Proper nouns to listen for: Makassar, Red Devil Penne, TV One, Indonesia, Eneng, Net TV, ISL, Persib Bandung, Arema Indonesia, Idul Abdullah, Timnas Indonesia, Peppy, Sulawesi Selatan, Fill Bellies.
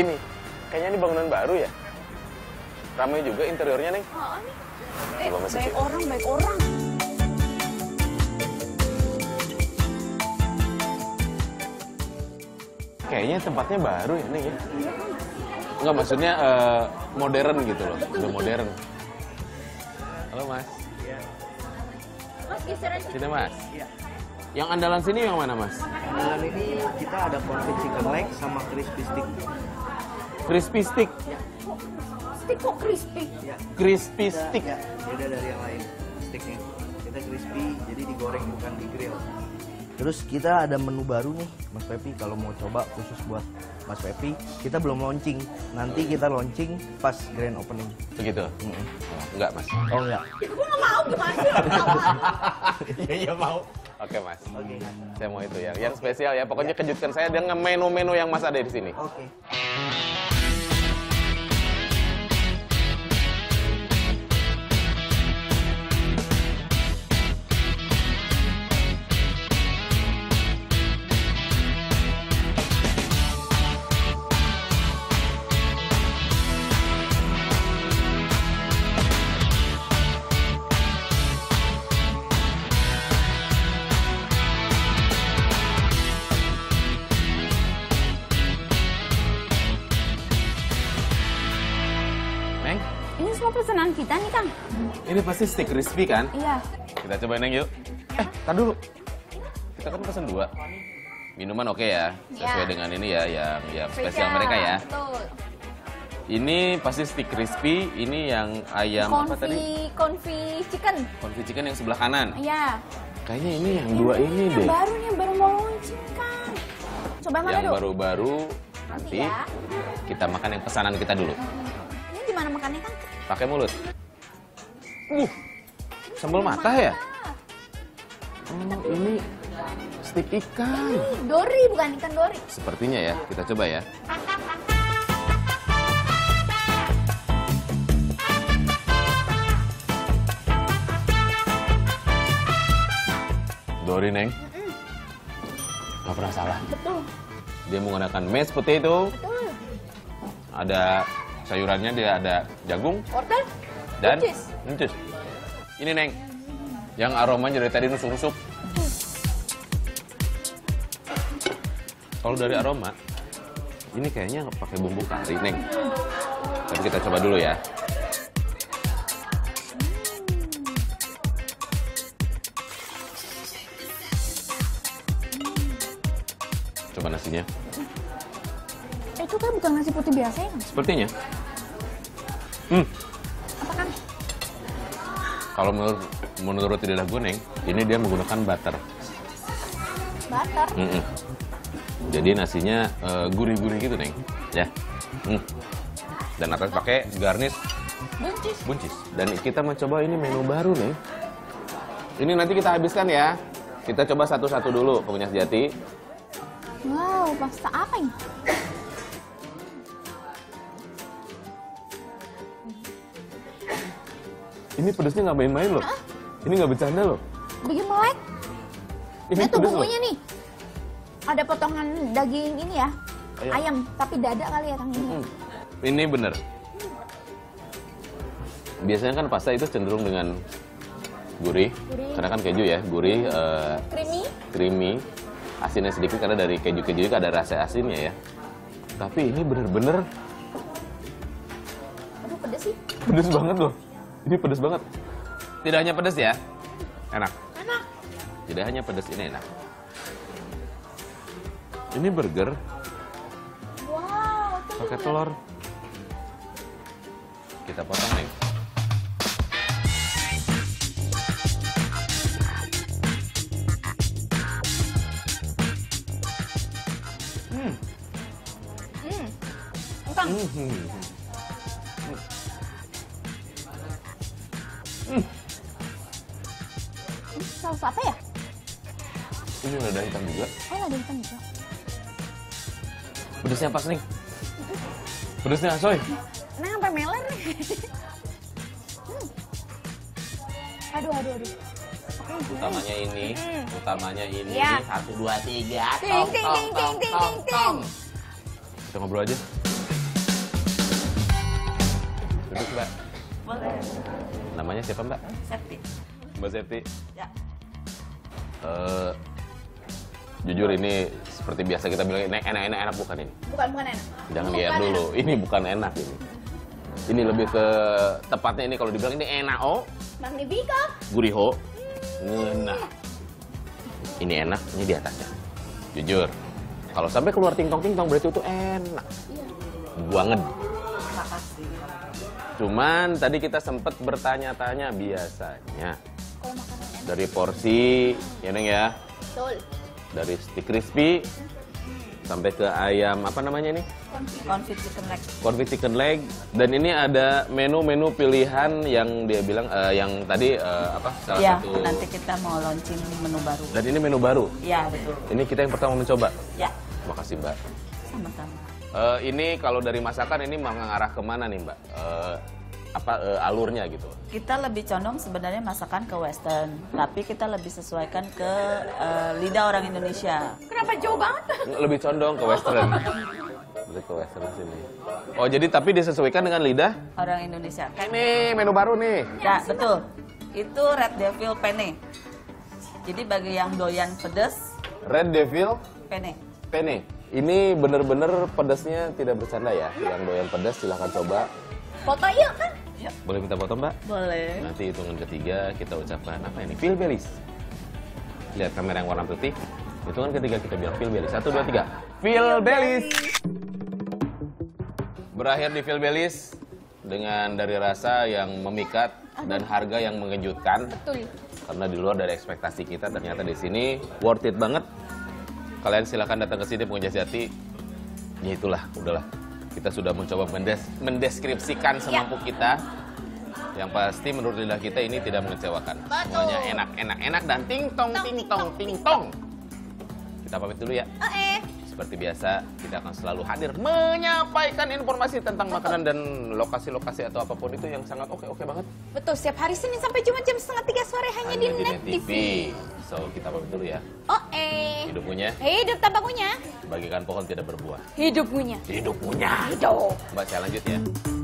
Ini, kayaknya ini bangunan baru ya? Ramai juga interiornya, Neng. Baik orang. Kayaknya tempatnya baru ya, Neng ya? Enggak, maksudnya modern gitu loh. Udah modern. Halo, Mas. Mas, geseran sini, Mas. Iya. Yang andalan sini yang mana, Mas? Andalan ini kita ada confit chicken leg sama crispy stick. Crispy stick? Ya. Stick kok crispy? Ya. Crispy stick? Ya, beda dari yang lain sticknya. Kita crispy, jadi digoreng bukan di grill. Terus kita ada menu baru nih, Mas Peppy. Kalau mau coba khusus buat Mas Peppy, kita belum launching. Nanti kita launching pas grand opening. Begitu? Mm-hmm. Enggak, Mas. Oh, enggak. Aku nggak mau, gimana? Iya, mau. Oke, Mas. Oke. Saya mau itu ya. Yang spesial ya. Pokoknya kejutkan saya dengan menu-menu yang Mas ada di sini. Oke. Ini semua pesanan kita nih, Kang. Ini pasti steak crispy, kan? Iya. Kita coba, Neng, yuk. Ya. Tar dulu. Kita kan pesan 2. Minuman oke ya? Sesuai dengan ini ya, yang spesial mereka ya. Betul. Ini pasti steak crispy, ini yang ayam konfi, apa tadi? Konfi chicken. Konfi chicken yang sebelah kanan? Iya. Kayaknya ini yang dua ini deh. Yang baru nih, yang baru mau launching, Kang. Coba yang mana dulu? Yang baru-baru, nanti ya. Kita makan yang pesanan kita dulu. Ini gimana makannya, Kang? Pakai mulut. Sambal mata ya? Oh, ini stik ikan. Dori, bukan ikan dori. Sepertinya ya, kita coba ya. Dori, Neng. Gak pernah salah. Betul. Dia menggunakan mashed potato. Betul. Ada sayurannya, dia ada jagung, wortel, dan buncis. Ini, Neng, yang aromanya dari tadi nusuk-nusuk. Kalau dari aroma, ini kayaknya pakai bumbu kari, Neng. Tapi kita coba dulu ya. Coba nasinya. Itu kan bukan nasi putih biasa ya? Sepertinya. Apakah? Kalau menurut lidah gue, Neng, ini dia menggunakan butter. Butter? Jadi nasinya gurih-gurih gitu, Neng. Ya. Dan atas pakai garnish buncis. Dan kita mencoba ini menu baru, Neng. Ini nanti kita habiskan ya. Kita coba satu-satu dulu, punya sejati. Wow, pasta apa ini? Ini pedesnya nggak main-main loh. Ini nggak bercanda loh. Bikin melek. Ini tuh bumbunya nih. Ada potongan daging ini ya. Ayam. Tapi dada kali ya, Kang, ini. Ini bener. Biasanya kan pasta itu cenderung dengan gurih. Karena kan keju ya. Gurih. Creamy. Asinnya sedikit karena dari keju-keju juga ada rasa asinnya ya. Tapi ini bener-bener. Aduh, pedes sih. Pedes banget loh. Ini pedas banget. Tidak hanya pedas ya. Enak. Enak. Tidak hanya pedas, ini enak. Ini burger. Wow, pakai telur. Kita potong, Neng. Saus apa ya? Ini lada hitam juga. Oh, lada hitam juga. Pedasnya pas, Neng. Pedasnya asoy. Neng sampai meler nih. Aduh. Utamanya ini. 1, 2, 3. Ting, ting, ting, ting, ting, ting. Kita ngobrol aja. Duduk, Mbak. Boleh. Namanya siapa, Mbak? Septi. Mbak Septi? Ya. Jujur ini seperti biasa kita bilang, enak bukan ini? Bukan enak. Jangan lihat dulu, enak. Ini bukan enak ini. Ini lebih ke tepatnya ini kalau dibilang ini enak oh. Magnifico. Guriho. Nah. Ini enak, ini di atasnya. Jujur. Kalau sampai keluar tingtong-tingtong berarti itu enak. Buanget. Cuman tadi kita sempet bertanya-tanya biasanya. Dari porsi, ya Neng ya. Betul. Dari stick crispy sampai ke ayam apa namanya nih? Confit chicken leg. Confit chicken leg. Dan ini ada menu-menu pilihan yang dia bilang yang tadi apa? Salah ya, satu. Nanti kita mau launching menu baru. Dan ini menu baru. Ya betul. Ini kita yang pertama mencoba. Ya. Terima kasih Mbak. Sama-sama. Ini kalau dari masakan ini mengarah kemana nih Mbak? Alurnya gitu. Kita lebih condong sebenarnya masakan ke western, tapi kita lebih sesuaikan ke lidah orang Indonesia. Kenapa jauh banget? Lebih condong ke western. Lebih ke western sini. Oh, jadi tapi disesuaikan dengan lidah orang Indonesia. Kan? Ini menu baru nih. Ya, betul. Itu Red Devil Penne. Jadi bagi yang doyan pedas, Red Devil Penne. Penne. Ini bener-bener pedasnya tidak bercanda ya. Yang doyan pedas silahkan coba. Foto yuk kan? Yuk. Boleh minta foto Mbak? Boleh. Nanti hitungan ketiga kita ucapkan apa ini? Fill Bellies. Lihat kamera yang warna putih. Hitungan ketiga kita bilang Fill Bellies. 1, 2, 3. Fill Bellies. Berakhir di Fill Bellies dengan dari rasa yang memikat dan harga yang mengejutkan. Betul. Karena di luar dari ekspektasi kita ternyata di sini worth it banget. Kalian silahkan datang ke sini Pengusaha Sejati. Ya itulah, udahlah. Kita sudah mencoba mendeskripsikan semampu kita. Yang pasti menurut lidah kita ini tidak mengecewakan. Semuanya enak dan ting tong. Kita pamit dulu ya. Seperti biasa, kita akan selalu hadir menyampaikan informasi tentang makanan dan lokasi-lokasi atau apapun itu yang sangat oke banget. Betul, setiap hari Senin sampai Jumat jam 2:30 sore hanya di Net TV. So, kita pamit dulu ya. Hidup punya. Hidup tanpa kunyah. Bagikan pohon tidak berbuah. Hidup punya. Hidup punya. Hidup. Mbak, saya lanjut ya.